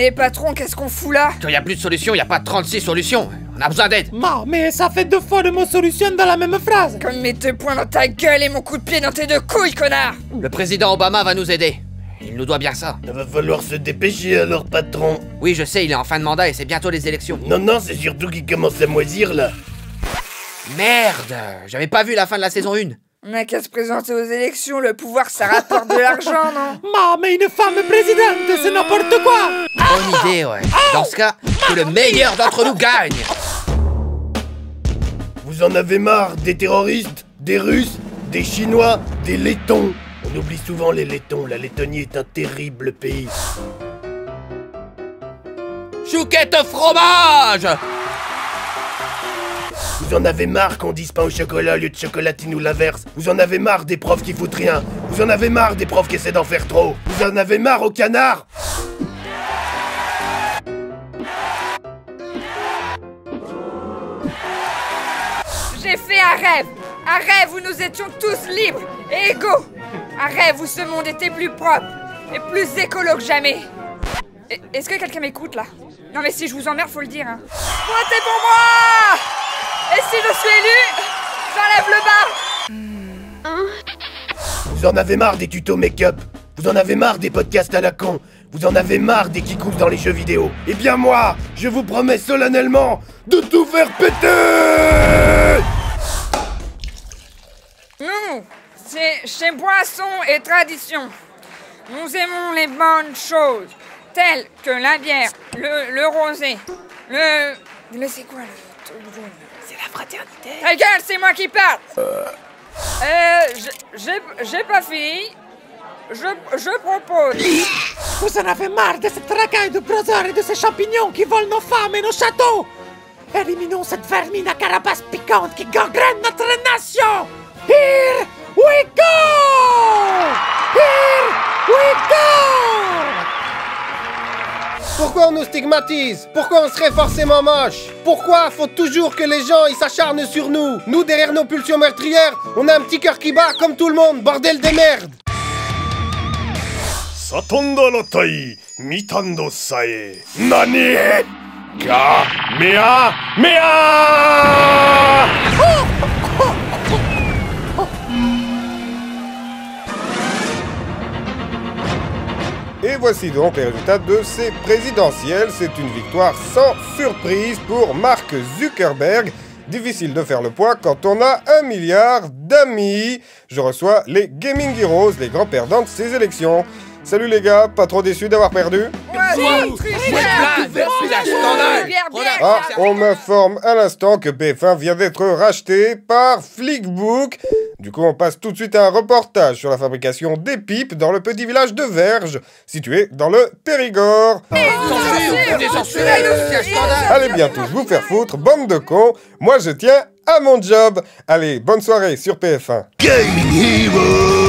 Mais patron, qu'est-ce qu'on fout là? Quand il n'y a plus de solution, il n'y a pas 36 solutions. On a besoin d'aide. Non, mais ça fait 2 fois le mot solution dans la même phrase. Comme mes 2 poings dans ta gueule et mon coup de pied dans tes 2 couilles, connard. Le président Obama va nous aider. Il nous doit bien ça. Ça va falloir se dépêcher alors, patron. Oui, je sais, il est en fin de mandat et c'est bientôt les élections. Non, non, c'est surtout qu'il commence à moisir, là. Merde, j'avais pas vu la fin de la saison 1. On a qu'à se présenter aux élections, le pouvoir ça rapporte de l'argent, non? Non, mais une femme présidente, c'est n'importe quoi. Bonne idée, ouais. Dans ce cas, que le meilleur d'entre nous gagne. Vous en avez marre des terroristes, des Russes, des Chinois, des Lettons. On oublie souvent les Lettons, la Lettonie est un terrible pays. Chouquette au fromage! Vous en avez marre qu'on dise pain au chocolat au lieu de chocolatine ou l'inverse. Vous en avez marre des profs qui foutent rien. Vous en avez marre des profs qui essaient d'en faire trop. Vous en avez marre au canard. J'ai fait un rêve. Un rêve où nous étions tous libres et égaux. Un rêve où ce monde était plus propre et plus écolo que jamais. Est-ce que quelqu'un m'écoute là? Non mais si je vous emmerde, faut le dire. Hein. Votez pour moi! Et si je suis élu, j'enlève le bas. Hein? Vous en avez marre des tutos make-up. Vous en avez marre des podcasts à la con. Vous en avez marre des kikous dans les jeux vidéo. Eh bien moi, je vous promets solennellement de tout faire péter. Nous, c'est chez Boisson et Tradition. Nous aimons les bonnes choses, telles que la bière, le rosé, le c'est quoi le tout? C'est la fraternité. Ta gueule, c'est moi qui parle. J'ai pas fini. Je propose. Vous en avez marre de cette racaille de brosseurs et de ces champignons qui volent nos femmes et nos châteaux. Éliminons cette vermine à carapace piquante qui gangrène notre nation. Here we go. Here we go. Pourquoi on nous stigmatise? Pourquoi on serait forcément moche? Pourquoi faut toujours que les gens ils s'acharnent sur nous? Nous, derrière nos pulsions meurtrières, on a un petit cœur qui bat comme tout le monde, bordel de merde! Satonda no tai, mitando sae, nani ga mea mea! Et voici donc les résultats de ces présidentielles. C'est une victoire sans surprise pour Mark Zuckerberg. Difficile de faire le poids quand on a 1 milliard d'amis. Je reçois les Gaming Heroes, les grands perdants de ces élections. Salut les gars, pas trop déçu d'avoir perdu? Ah, on m'informe à l'instant que PF1 vient d'être racheté par Flickbook. Du coup, on passe tout de suite à un reportage sur la fabrication des pipes dans le petit village de Verges, situé dans le Périgord. Allez bien tous vous faire foutre, bande de cons. Moi, je tiens à mon job. Allez, bonne soirée sur PF1. Gaming Heroes.